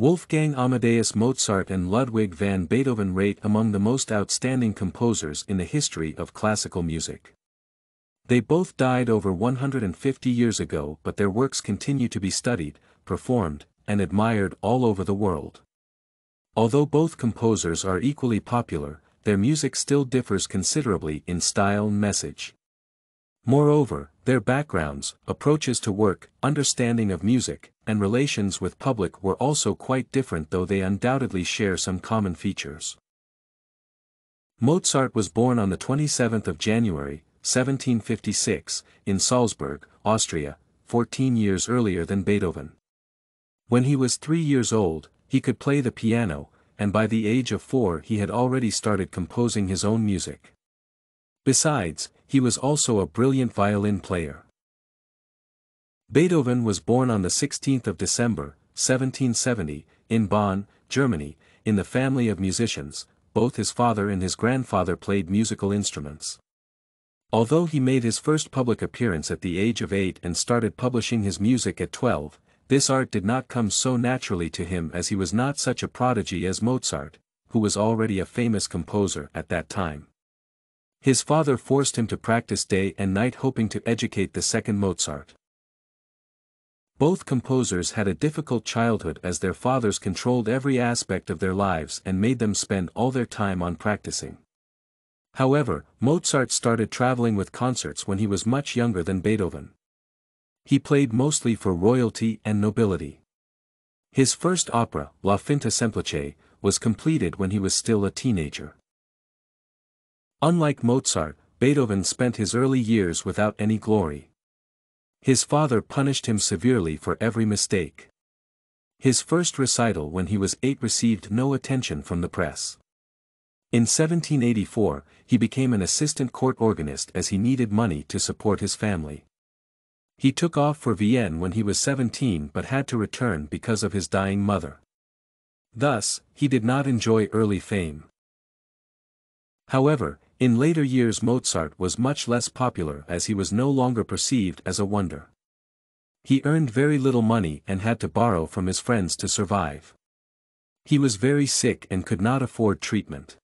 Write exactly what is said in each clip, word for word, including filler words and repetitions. Wolfgang Amadeus Mozart and Ludwig van Beethoven rate among the most outstanding composers in the history of classical music. They both died over one hundred fifty years ago, but their works continue to be studied, performed, and admired all over the world. Although both composers are equally popular, their music still differs considerably in style and message. Moreover, their backgrounds, approaches to work, understanding of music, and relations with public were also quite different, though they undoubtedly share some common features. Mozart was born on the twenty-seventh of January, seventeen fifty-six, in Salzburg, Austria, fourteen years earlier than Beethoven. When he was three years old, he could play the piano, and by the age of four he had already started composing his own music. Besides, he was also a brilliant violin player. Beethoven was born on the sixteenth of December, seventeen seventy, in Bonn, Germany, in the family of musicians. Both his father and his grandfather played musical instruments. Although he made his first public appearance at the age of eight and started publishing his music at twelve, this art did not come so naturally to him, as he was not such a prodigy as Mozart, who was already a famous composer at that time. His father forced him to practice day and night, hoping to educate the second Mozart. Both composers had a difficult childhood, as their fathers controlled every aspect of their lives and made them spend all their time on practicing. However, Mozart started traveling with concerts when he was much younger than Beethoven. He played mostly for royalty and nobility. His first opera, La Finta Semplice, was completed when he was still a teenager. Unlike Mozart, Beethoven spent his early years without any glory. His father punished him severely for every mistake. His first recital when he was eight received no attention from the press. In seventeen eighty-four, he became an assistant court organist, as he needed money to support his family. He took off for Vienna when he was seventeen, but had to return because of his dying mother. Thus, he did not enjoy early fame. However, in later years Mozart was much less popular, as he was no longer perceived as a wonder. He earned very little money and had to borrow from his friends to survive. He was very sick and could not afford treatment.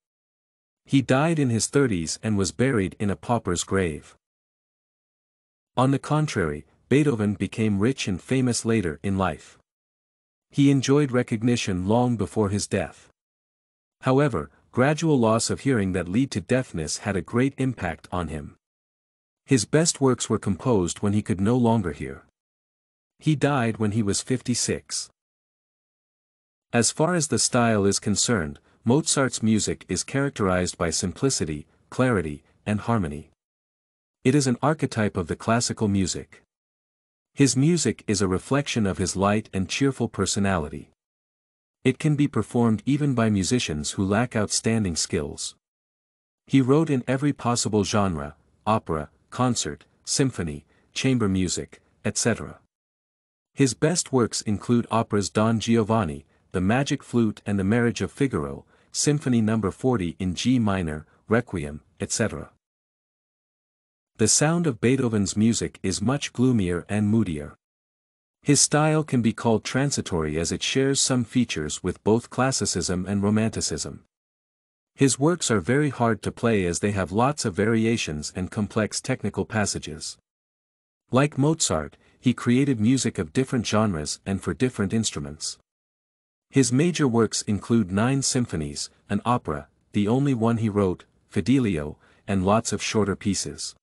He died in his thirties and was buried in a pauper's grave. On the contrary, Beethoven became rich and famous later in life. He enjoyed recognition long before his death. However, gradual loss of hearing that led to deafness had a great impact on him. His best works were composed when he could no longer hear. He died when he was fifty-six. As far as the style is concerned, Mozart's music is characterized by simplicity, clarity, and harmony. It is an archetype of the classical music. His music is a reflection of his light and cheerful personality. It can be performed even by musicians who lack outstanding skills. He wrote in every possible genre: opera, concert, symphony, chamber music, et cetera. His best works include operas Don Giovanni, The Magic Flute and The Marriage of Figaro, Symphony number forty in G minor, Requiem, et cetera. The sound of Beethoven's music is much gloomier and moodier. His style can be called transitory, as it shares some features with both classicism and romanticism. His works are very hard to play, as they have lots of variations and complex technical passages. Like Mozart, he created music of different genres and for different instruments. His major works include nine symphonies, an opera, the only one he wrote, Fidelio, and lots of shorter pieces.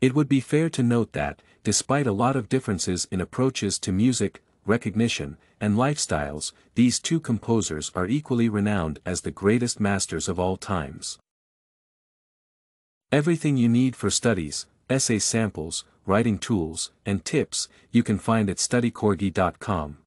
It would be fair to note that, despite a lot of differences in approaches to music, recognition, and lifestyles, these two composers are equally renowned as the greatest masters of all times. Everything you need for studies, essay samples, writing tools, and tips, you can find at study corgi dot com.